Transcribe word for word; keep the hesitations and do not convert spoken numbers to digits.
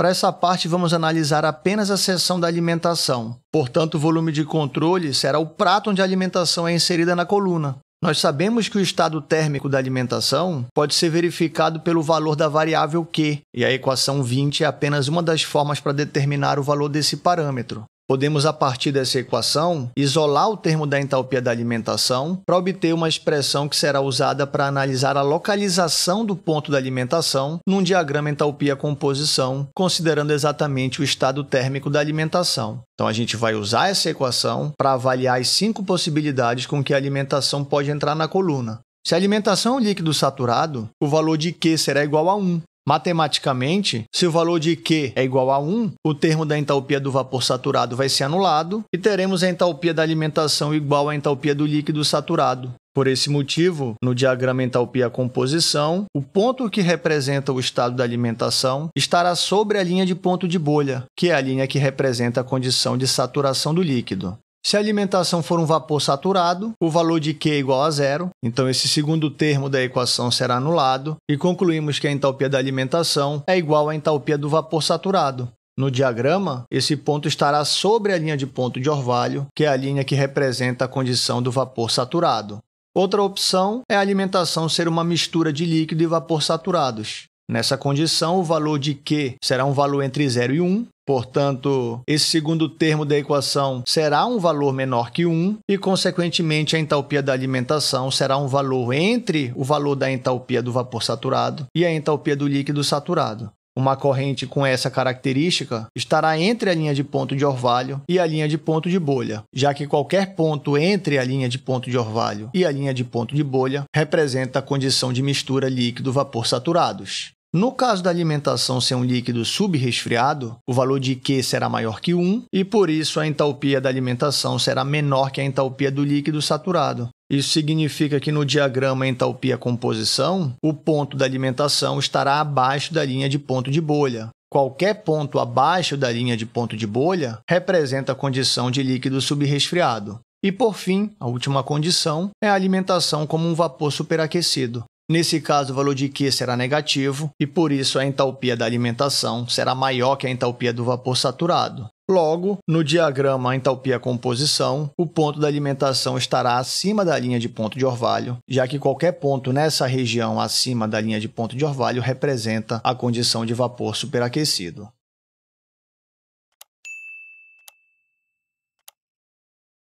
Para essa parte, vamos analisar apenas a seção da alimentação. Portanto, o volume de controle será o prato onde a alimentação é inserida na coluna. Nós sabemos que o estado térmico da alimentação pode ser verificado pelo valor da variável Q, e a equação vinte é apenas uma das formas para determinar o valor desse parâmetro. Podemos, a partir dessa equação, isolar o termo da entalpia da alimentação para obter uma expressão que será usada para analisar a localização do ponto da alimentação num diagrama entalpia-composição, considerando exatamente o estado térmico da alimentação. Então, a gente vai usar essa equação para avaliar as cinco possibilidades com que a alimentação pode entrar na coluna. Se a alimentação é um líquido saturado, o valor de Q será igual a um. Matematicamente, se o valor de Q é igual a um, o termo da entalpia do vapor saturado vai ser anulado e teremos a entalpia da alimentação igual à entalpia do líquido saturado. Por esse motivo, no diagrama entalpia-composição, o ponto que representa o estado da alimentação estará sobre a linha de ponto de bolha, que é a linha que representa a condição de saturação do líquido. Se a alimentação for um vapor saturado, o valor de Q é igual a zero, então esse segundo termo da equação será anulado e concluímos que a entalpia da alimentação é igual à entalpia do vapor saturado. No diagrama, esse ponto estará sobre a linha de ponto de orvalho, que é a linha que representa a condição do vapor saturado. Outra opção é a alimentação ser uma mistura de líquido e vapor saturados. Nessa condição, o valor de Q será um valor entre zero e um, portanto, esse segundo termo da equação será um valor menor que um e, consequentemente, a entalpia da alimentação será um valor entre o valor da entalpia do vapor saturado e a entalpia do líquido saturado. Uma corrente com essa característica estará entre a linha de ponto de orvalho e a linha de ponto de bolha, já que qualquer ponto entre a linha de ponto de orvalho e a linha de ponto de bolha representa a condição de mistura líquido-vapor saturados. No caso da alimentação ser um líquido subresfriado, o valor de Q será maior que um e, por isso, a entalpia da alimentação será menor que a entalpia do líquido saturado. Isso significa que no diagrama entalpia-composição, o ponto da alimentação estará abaixo da linha de ponto de bolha. Qualquer ponto abaixo da linha de ponto de bolha representa a condição de líquido subresfriado. E, por fim, a última condição é a alimentação como um vapor superaquecido. Nesse caso, o valor de Q será negativo e, por isso, a entalpia da alimentação será maior que a entalpia do vapor saturado. Logo, no diagrama entalpia-composição, o ponto da alimentação estará acima da linha de ponto de orvalho, já que qualquer ponto nessa região acima da linha de ponto de orvalho representa a condição de vapor superaquecido.